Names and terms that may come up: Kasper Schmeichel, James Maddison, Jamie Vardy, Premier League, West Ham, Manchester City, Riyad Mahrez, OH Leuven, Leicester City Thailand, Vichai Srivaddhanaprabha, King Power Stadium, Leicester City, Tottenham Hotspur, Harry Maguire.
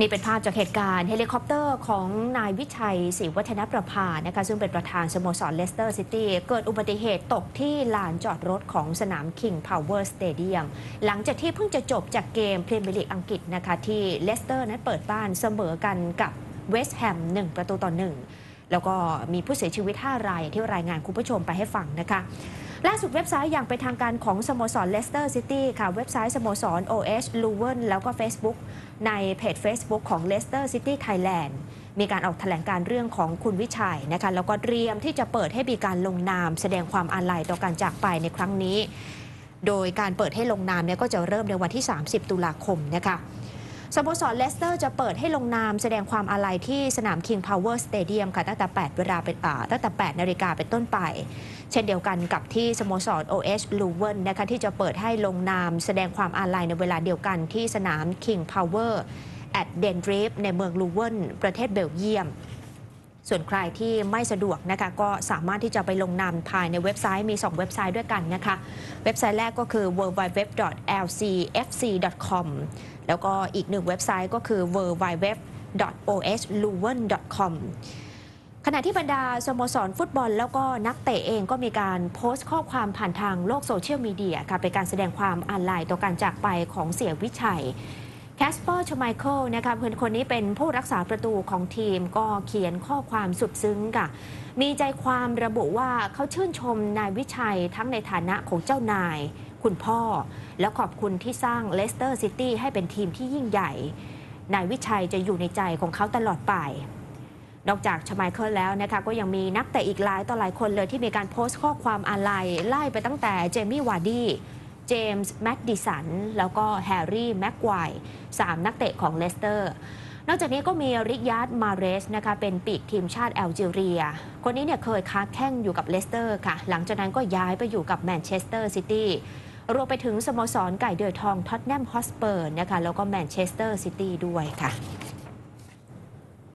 นี่เป็นภาพจากเหตุการณ์เฮลิคอปเตอร์ของนายวิชัยศรีวัฒนประภานะคะซึ่งเป็นประธานสโมสร Leicester City เกิดอุบัติเหตุตกที่ลานจอดรถของสนาม King Power Stadium หลังจากที่เพิ่งจะจบจากเกมพรีเมียร์ลีกอังกฤษนะคะที่ Leicester นั้นเปิดบ้านเสมอกันกับเวสต์แฮม 1-1แล้วก็มีผู้เสียชีวิต5 รายที่รายงานคุณผู้ชมไปให้ฟังนะคะล่าสุดเว็บไซต์อย่างเป็นทางการของสโมสร Leicester City ค่ะเว็บไซต์สโมสร OH Luwen แล้วก็ Facebook ในเพจ Facebook ของ Leicester City Thailand มีการออกแถลงการเรื่องของคุณวิชัยนะคะแล้วก็เตรียมที่จะเปิดให้มีการลงนามแสดงความอาลัยต่อการจากไปในครั้งนี้โดยการเปิดให้ลงนามเนี่ยก็จะเริ่มในวันที่30 ตุลาคมนะคะสโมสรเลสเตอร์จะเปิดให้ลงนามแสดงความอาลัยที่สนาม King Power Stadium ค่ะตั้งแต่ 8 นาฬิกาเป็นต้นไปเช่นเดียวกันกับที่สโมสร OH Luwen นะคะที่จะเปิดให้ลงนามแสดงความอาลัยในเวลาเดียวกันที่สนาม King Power at Dendreef ในเมืองลูเวนประเทศเบลเยียมส่วนใครที่ไม่สะดวกนะคะก็สามารถที่จะไปลงนามภายในเว็บไซต์มี2เว็บไซต์ด้วยกันนะคะเว็บไซต์แรกก็คือ www.lcfc.com แล้วก็อีก1เว็บไซต์ก็คือ www.ohluwen.com ขณะที่บรรดาสโมสรฟุตบอลแล้วก็นักเตะเองก็มีการโพสต์ข้อความผ่านทางโลกโซเชียลมีเดียค่ะเป็นการแสดงความอาลัยต่อการจากไปของเสี่ยวิชัยKasper Schmeichel นะคะคนนี้เป็นผู้รักษาประตูของทีมก็เขียนข้อความสุดซึ้งค่ะมีใจความระบุว่าเขาชื่นชมนายวิชัยทั้งในฐานะของเจ้านายคุณพ่อและขอบคุณที่สร้าง Leicester City ให้เป็นทีมที่ยิ่งใหญ่นายวิชัยจะอยู่ในใจของเขาตลอดไปนอกจากชไมเคิลแล้วนะคะก็ยังมีนักเตะอีกหลายต่อหลายคนเลยที่มีการโพสต์ข้อความอาลัยไล่ไปตั้งแต่เจมี่วาร์ดี้เจมส์แมดดิสันแล้วก็แฮร์รี่แม็กไกวร์3นักเตะของเลสเตอร์นอกจากนี้ก็มีริยาดมาเรสนะคะเป็นปีกทีมชาติแอลจีเรียคนนี้เนี่ยเคยค้าแข่งอยู่กับเลสเตอร์ค่ะหลังจากนั้นก็ย้ายไปอยู่กับแมนเชสเตอร์ซิตี้รวมไปถึงสโมสรไก่เดือยทองท็อตแนมฮอตสเปอร์นะคะแล้วก็แมนเชสเตอร์ซิตี้ด้วยค่ะ